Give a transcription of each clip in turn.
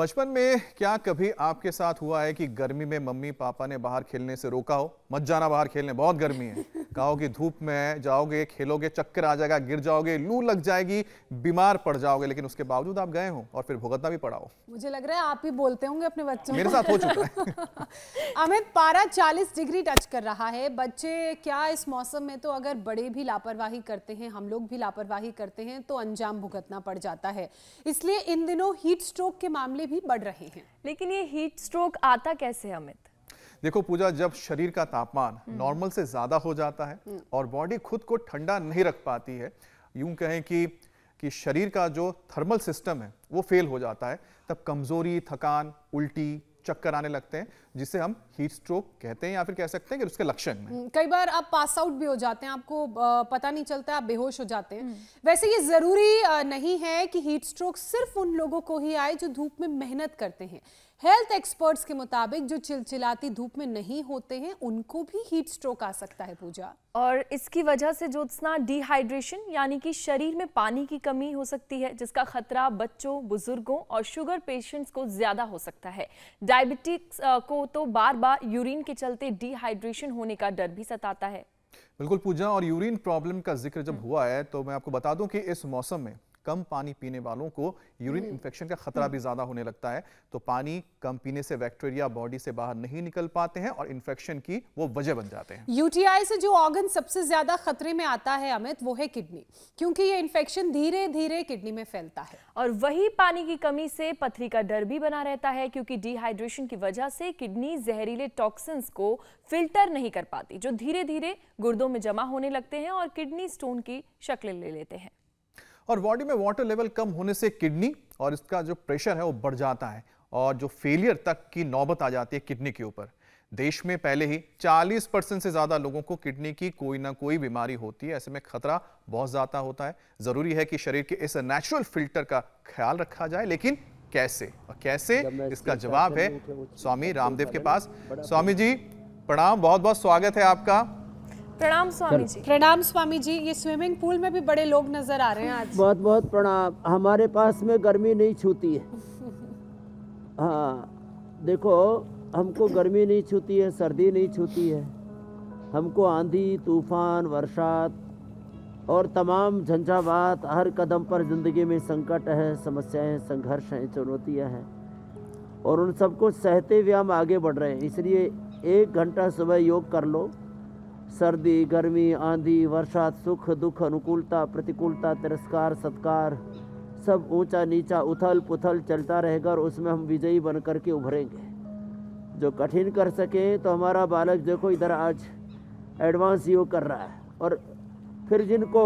बचपन में क्या कभी आपके साथ हुआ है कि गर्मी में मम्मी पापा ने बाहर खेलने से रोका हो, मत जाना बाहर खेलने, बहुत गर्मी है, कहो कि धूप में जाओगे खेलोगे चक्कर आ जाएगा, गिर जाओगे, लू लग जाएगी, बीमार पड़ जाओगे, लेकिन उसके बावजूद आप गए हो और फिर भुगतना भी पड़ा हो? मुझे लग रहा है आप ही बोलते होंगे अपने बच्चों, मेरे साथ हो चुका है। अमित, पारा 40 डिग्री टच कर रहा है, बच्चे क्या इस मौसम में, तो अगर बड़े भी लापरवाही करते हैं, हम लोग भी लापरवाही करते हैं, तो अंजाम भुगतना पड़ जाता है। इसलिए इन दिनों हीट स्ट्रोक के मामले भी बढ़ रहे हैं। लेकिन ये हीट स्ट्रोक आता कैसे है अमित? देखो पूजा, जब शरीर का तापमान नॉर्मल से ज्यादा हो जाता है और बॉडी खुद को ठंडा नहीं रख पाती है, यूं कहें कि शरीर का जो थर्मल सिस्टम है वो फेल हो जाता है, तब कमजोरी, थकान, उल्टी, चक्कर आने लगते हैं, जिसे हम हीट स्ट्रोक कहते हैं या फिर कह सकते हैं कि उसके लक्षण में। कई बार आप पास आउट भी हो जाते हैं, आपको पता नहीं चलता, आप बेहोश हो जाते हैं। वैसे ये जरूरी नहीं है कि हीट स्ट्रोक सिर्फ उन लोगों को ही आए जो धूप में मेहनत करते हैं। हेल्थ एक्सपर्ट्स के मुताबिक जो चिलचिलाती धूप में नहीं होते हैं उनको भी हीट स्ट्रोक आ सकता है पूजा। और इसकी वजह से ज्योत्सना डिहाइड्रेशन यानी कि शरीर में पानी की कमी हो सकती है, जिसका खतरा बच्चों, बुजुर्गों और शुगर पेशेंट्स को ज्यादा हो सकता है। डायबिटिक्स को तो बार बार यूरिन के चलते डिहाइड्रेशन होने का डर भी सताता है। बिल्कुल पूजा, और यूरिन प्रॉब्लम का जिक्र जब हुआ है तो मैं आपको बता दूं कि इस मौसम में कम पानी पीने वालों को यूरिन इंफेक्शन का खतरा भी ज्यादा होने लगता है। तो पानी कम पीने से बैक्टीरिया बॉडी से बाहर नहीं निकल पाते हैं और इन्फेक्शन की वो वजह बन जाते हैं। यूटीआई से जो ऑर्गन सबसे ज्यादा खतरे में आता है अमित, वो है किडनी, क्योंकि ये इन्फेक्शन धीरे धीरे किडनी में फैलता है। और वही पानी की कमी से पथरी का डर भी बना रहता है, क्योंकि डिहाइड्रेशन की वजह से किडनी जहरीले टॉक्सिन्स को फिल्टर नहीं कर पाती, जो धीरे धीरे गुर्दों में जमा होने लगते हैं और किडनी स्टोन की शक्ल ले लेते हैं। और बॉडी में वाटर लेवल कम होने से किडनी और इसका जो प्रेशर है वो बढ़ जाता है और जो फेलियर तक की नौबत आ जाती है किडनी के ऊपर। देश में पहले ही 40% से ज़्यादा लोगों को किडनी की कोई ना कोई बीमारी होती है, ऐसे में खतरा बहुत ज़्यादा होता है। ज़रूरी है कि शरीर के इस नेचुरल फिल्टर का ख्याल रखा जाए, लेकिन कैसे और कैसे, इसका जवाब है स्वामी रामदेव के पास। स्वामी जी प्रणाम, बहुत बहुत स्वागत है आपका। प्रणाम स्वामी जी। प्रणाम स्वामी जी, ये स्विमिंग पूल में भी बड़े लोग नजर आ रहे हैं आज। बहुत बहुत प्रणाम। हमारे पास में गर्मी नहीं छूती है। हाँ देखो, हमको गर्मी नहीं छूती है, सर्दी नहीं छूती है, हमको आंधी तूफान, वर्षात और तमाम झंझावात, हर कदम पर ज़िंदगी में संकट है, समस्याएं, संघर्ष हैं, चुनौतियाँ हैं, और उन सबको सहते हुए हम आगे बढ़ रहे हैं। इसलिए 1 घंटा सुबह योग कर लो, सर्दी, गर्मी, आंधी, वर्षा, सुख दुख, अनुकूलता प्रतिकूलता, तिरस्कार सत्कार, सब ऊंचा नीचा, उथल पुथल चलता रहेगा और उसमें हम विजयी बन करके उभरेंगे। जो कठिन कर सकें, तो हमारा बालक देखो इधर आज एडवांस योग कर रहा है। और फिर जिनको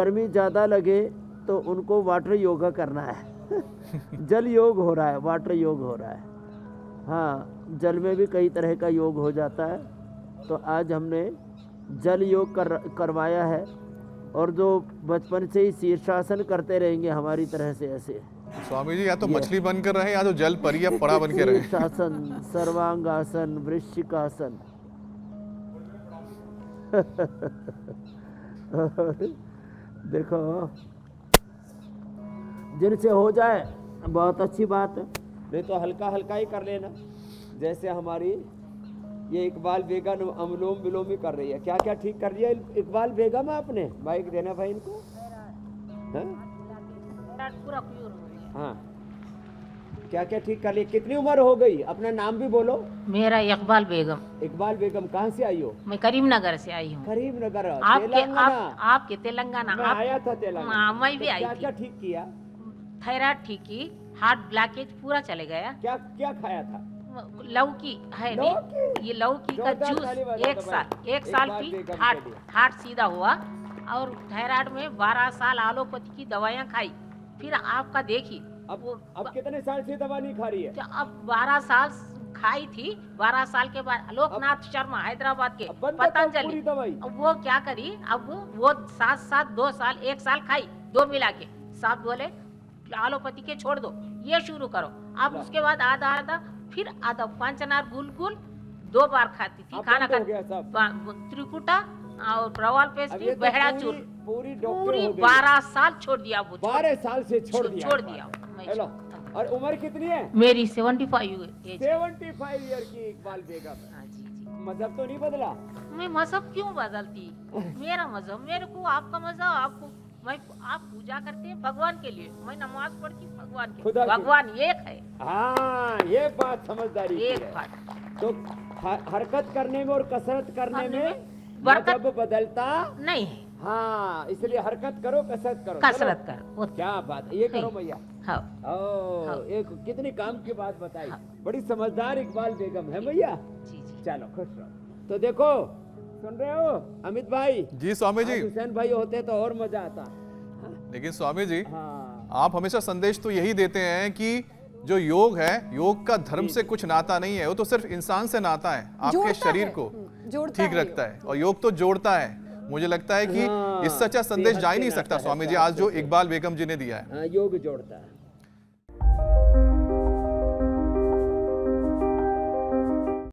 गर्मी ज़्यादा लगे तो उनको वाटर योगा करना है। जल योग हो रहा है, वाटर योग हो रहा है। हाँ, जल में भी कई तरह का योग हो जाता है, तो आज हमने जल योग करवाया है। और जो बचपन से ही शीर्षासन करते रहेंगे हमारी तरह से, ऐसे स्वामी जी या तो मछली बनकर रहे या तो जल परी या पड़ा बनकर रहे। शीर्षासन, सर्वांगासन, वृश्चिकासन। देखो जिनसे हो जाए बहुत अच्छी बात है, नहीं तो हल्का हल्का ही कर लेना। जैसे हमारी ये इकबाल बेगम अनुलोम विलोम ही कर रही है। क्या क्या ठीक कर रही है इकबाल बेगम आपने? माइक देना भाई इनको। हाँ, क्या क्या ठीक कर रही है? कितनी उम्र हो गई? अपना नाम भी बोलो। मेरा इकबाल बेगम। इकबाल बेगम कहाँ से आई हो? मैं करीम नगर से आई हूँ। करीम नगर, आपके तेलंगाना? मैं आया था तेलंगाना, मैं भी आई। क्या क्या ठीक किया? थायराइड ठीक की, हार्ट ब्लॉकेज पूरा चले गया। क्या क्या खाया था? लौकी है, नहीं ये लौकी का जूस एक साल पी, हार्ट सीधा हुआ। और थायराइड में 12 साल एलोपैथी की दवाइयाँ खाई, फिर आपका देखी। अब कितने साल से दवा नहीं खा रही है? अब 12 साल खाई थी। 12 साल के बाद आलोक नाथ शर्मा हैदराबाद के पतंजलि, वो क्या करी, अब वो 7-7, 2 साल, 1 साल खाई, 2 मिला के। साहब बोले एलोपैथी के छोड़ दो, ये शुरू करो। अब उसके बाद आधा फिर आधा पंचनार गुलगुल 2 बार खाती थी, खाना खाती, त्रिकुटा और प्रवाल पेस्ट्री, बहड़ा चूर, पूरी 12 साल छोड़ दिया। 12 साल से छोड़ दिया। और उम्र कितनी है? मेरी 75 ईयर की इकबाल बेगम है। मजहब तो नहीं बदला? मैं मजहब क्यों बदलती, मेरा मजहब मेरे को, आपका मजहब आपको। मैं आप पूजा करते हैं भगवान के लिए, मैं नमाज पढ़ती भगवान के लिए। भगवान एक है। हाँ, ये बात समझदारी एक है। तो हरकत करने में और कसरत करने में मजहब बदलता नहीं है। हाँ, इसलिए हरकत करो, कसरत करो, कसरत करो। क्या बात, ये करो भैया। हाँ। एक कितनी काम की बात बताई। हाँ। बड़ी समझदार इकबाल बेगम है भैया। चलो खुश रहो। तो देखो, सुन रहे हो अमित भाई जी, स्वामी जी हुसैन भाई होते तो और मजा आता। हाँ। लेकिन स्वामी जी, हाँ, आप हमेशा संदेश तो यही देते हैं कि जो योग है, योग का धर्म से कुछ नाता नहीं है, वो तो सिर्फ इंसान से नाता है, आपके शरीर को ठीक रखता है और योग तो जोड़ता है। मुझे लगता है कि इससे अच्छा संदेश जा ही नहीं सकता स्वामी जी, आज जो इकबाल बेगम जी ने दिया है। योग जोड़ता है।